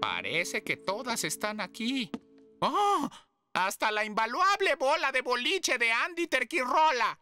Parece que todas están aquí. ¡Oh! ¡Hasta la invaluable bola de boliche de Andy Terquirola!